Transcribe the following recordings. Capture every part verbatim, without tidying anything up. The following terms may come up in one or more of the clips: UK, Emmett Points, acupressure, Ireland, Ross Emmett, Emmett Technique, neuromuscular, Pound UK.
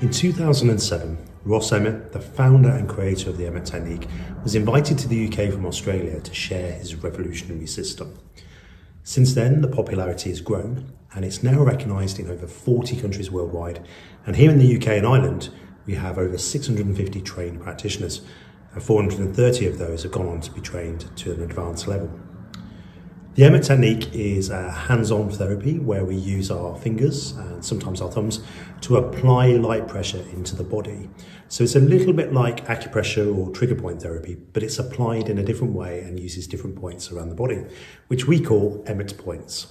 In two thousand seven, Ross Emmett, the founder and creator of the Emmett Technique, was invited to the U K from Australia to share his revolutionary system. Since then, the popularity has grown and it's now recognised in over forty countries worldwide, and here in the U K and Ireland we have over six hundred and fifty trained practitioners, and four hundred and thirty of those have gone on to be trained to an advanced level. The Emmett Technique is a hands-on therapy where we use our fingers and sometimes our thumbs to apply light pressure into the body. So it's a little bit like acupressure or trigger point therapy, but it's applied in a different way and uses different points around the body, which we call Emmett Points.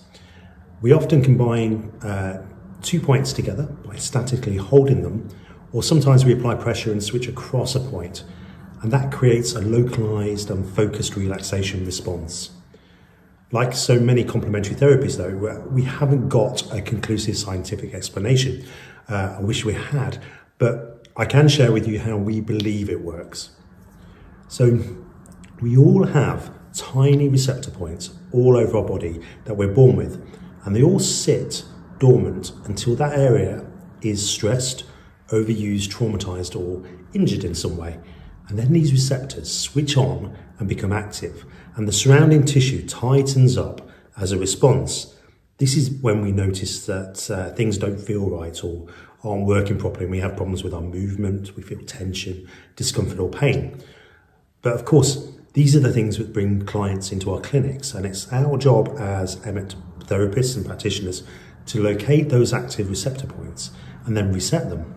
We often combine uh, two points together by statically holding them, or sometimes we apply pressure and switch across a point, and that creates a localized and focused relaxation response. Like so many complementary therapies though, we haven't got a conclusive scientific explanation. Uh, I wish we had, but I can share with you how we believe it works. So we all have tiny receptor points all over our body that we're born with, and they all sit dormant until that area is stressed, overused, traumatized, or injured in some way. And then these receptors switch on and become active, and the surrounding tissue tightens up as a response. This is when we notice that uh, things don't feel right or aren't working properly, and we have problems with our movement, we feel tension, discomfort or pain. But of course, these are the things that bring clients into our clinics, and it's our job as Emmett therapists and practitioners to locate those active receptor points and then reset them.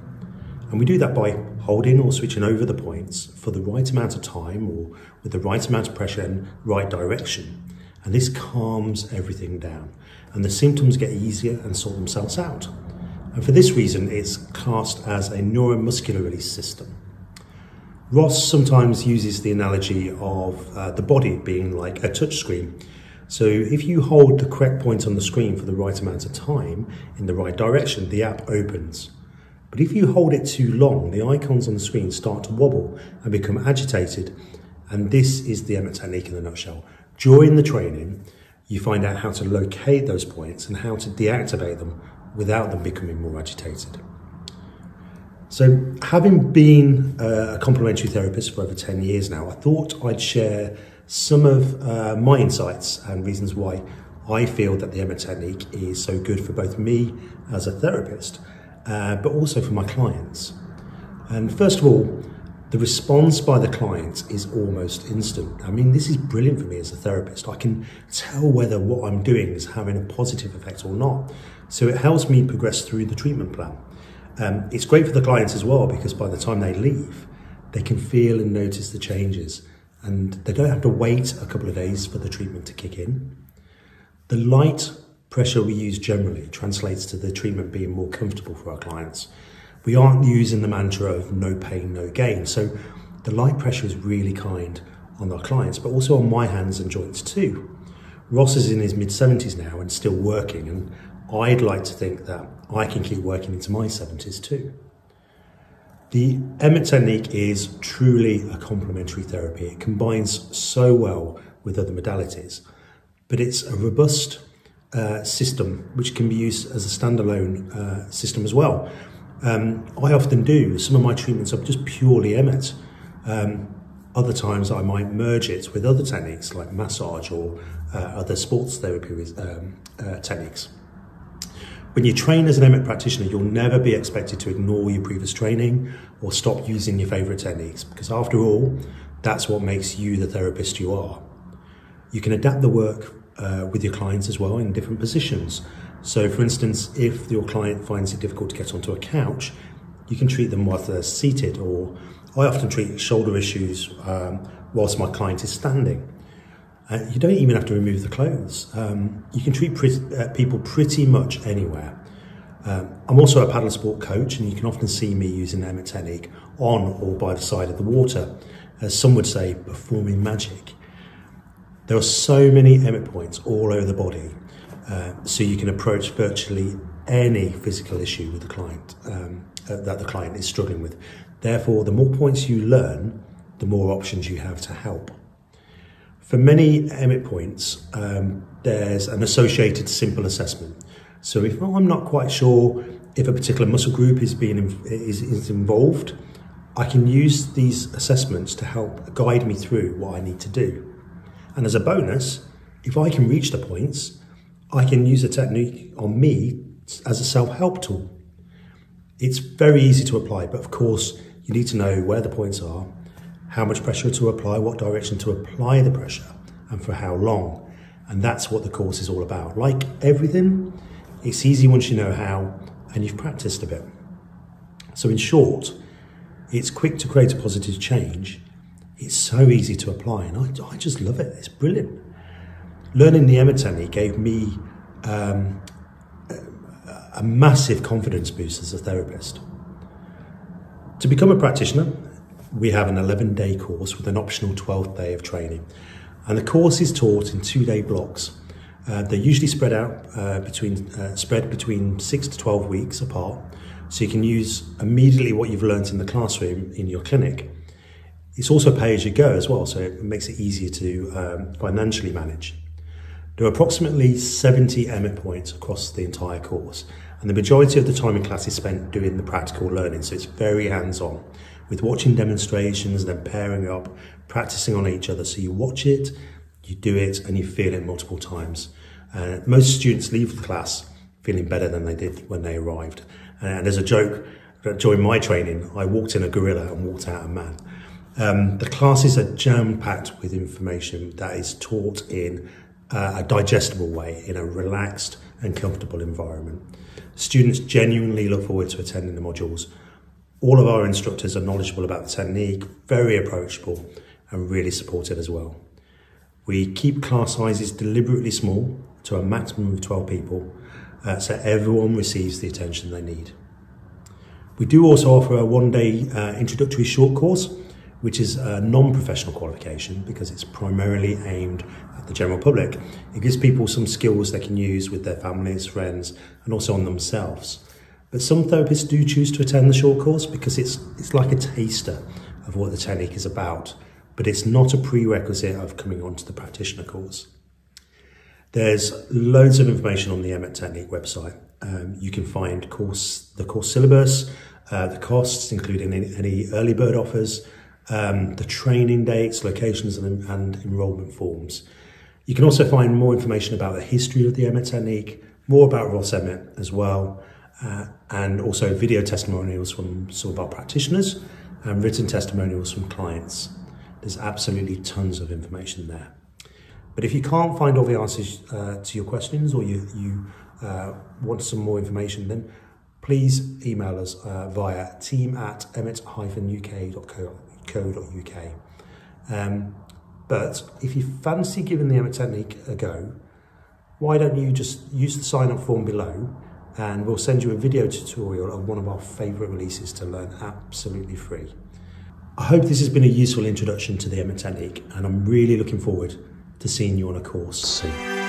And we do that by holding or switching over the points for the right amount of time or with the right amount of pressure and right direction. And this calms everything down, and the symptoms get easier and sort themselves out. And for this reason, it's classed as a neuromuscular release system. Ross sometimes uses the analogy of uh, the body being like a touchscreen. So if you hold the correct point on the screen for the right amount of time in the right direction, the app opens. But if you hold it too long, the icons on the screen start to wobble and become agitated. And this is the Emmett Technique in a nutshell. During the training, you find out how to locate those points and how to deactivate them without them becoming more agitated. So having been a complementary therapist for over ten years now, I thought I'd share some of uh, my insights and reasons why I feel that the Emmett Technique is so good for both me as a therapist, Uh, but also for my clients. And first of all, the response by the client is almost instant. I mean, this is brilliant for me as a therapist. I can tell whether what I'm doing is having a positive effect or not. So it helps me progress through the treatment plan. Um, it's great for the clients as well, because by the time they leave, they can feel and notice the changes, and they don't have to wait a couple of days for the treatment to kick in. The light pressure we use generally translates to the treatment being more comfortable for our clients. We aren't using the mantra of no pain, no gain. So the light pressure is really kind on our clients, but also on my hands and joints too. Ross is in his mid seventies now and still working, and I'd like to think that I can keep working into my seventies too. The Emmett Technique is truly a complementary therapy. It combines so well with other modalities, but it's a robust Uh, system which can be used as a standalone uh, system as well. Um, I often do some of my treatments are just purely Emmett. Um, other times I might merge it with other techniques like massage or uh, other sports therapy with, um, uh, techniques. When you train as an Emmett practitioner, you'll never be expected to ignore your previous training or stop using your favourite techniques, because after all, that's what makes you the therapist you are. You can adapt the work Uh, with your clients as well in different positions. So for instance, if your client finds it difficult to get onto a couch, you can treat them whilst they're seated, or I often treat shoulder issues um, whilst my client is standing. Uh, you don't even have to remove the clothes. Um, you can treat pre uh, people pretty much anywhere. Um, I'm also a paddle sport coach, and you can often see me using the Emmett Technique on or by the side of the water, as some would say, performing magic. There are so many Emmett points all over the body, uh, so you can approach virtually any physical issue with the client um, uh, that the client is struggling with. Therefore, the more points you learn, the more options you have to help. For many Emmett points, um, there's an associated simple assessment. So if I'm not quite sure if a particular muscle group is being is, is involved, I can use these assessments to help guide me through what I need to do. And as a bonus, if I can reach the points, I can use the technique on me as a self-help tool. It's very easy to apply, but of course you need to know where the points are, how much pressure to apply, what direction to apply the pressure, and for how long. And that's what the course is all about. Like everything, it's easy once you know how and you've practiced a bit. So in short, it's quick to create a positive change. It's so easy to apply, and I, I just love it. It's brilliant. Learning the Emmett Technique gave me um, a, a massive confidence boost as a therapist. To become a practitioner, we have an eleven day course with an optional twelfth day of training. And the course is taught in two day blocks. Uh, they're usually spread out uh, between uh, spread between six to twelve weeks apart, so you can use immediately what you've learned in the classroom in your clinic. It's also pay as you go as well, so it makes it easier to um, financially manage. There are approximately seventy Emmett points across the entire course, and the majority of the time in class is spent doing the practical learning, so it's very hands-on, with watching demonstrations, then pairing up, practicing on each other, so you watch it, you do it, and you feel it multiple times. Uh, most students leave the class feeling better than they did when they arrived. And there's a joke that during my training, I walked in a gorilla and walked out a man. Um, the classes are jam-packed with information that is taught in uh, a digestible way, in a relaxed and comfortable environment. Students genuinely look forward to attending the modules. All of our instructors are knowledgeable about the technique, very approachable, and really supportive as well. We keep class sizes deliberately small to a maximum of twelve people, uh, so everyone receives the attention they need. We do also offer a one-day uh, introductory short course, which is a non-professional qualification because it's primarily aimed at the general public. It gives people some skills they can use with their families, friends, and also on themselves. But some therapists do choose to attend the short course because it's, it's like a taster of what the technique is about, but it's not a prerequisite of coming onto the practitioner course. There's loads of information on the Emmett Technique website. Um, you can find course, the course syllabus, uh, the costs, including any, any early bird offers, um, the training dates, locations, and, and enrolment forms. You can also find more information about the history of the Emmett Technique, more about Ross Emmett as well, uh, and also video testimonials from some of our practitioners and written testimonials from clients. There's absolutely tons of information there. But if you can't find all the answers uh, to your questions, or you, you uh, want some more information, then please email us uh, via team at emmett dash u k dot co dot u k. Um, but if you fancy giving the Emmett Technique a go, why don't you just use the sign-up form below, and we'll send you a video tutorial of one of our favourite releases to learn absolutely free. I hope this has been a useful introduction to the Emmett Technique, and I'm really looking forward to seeing you on a course soon.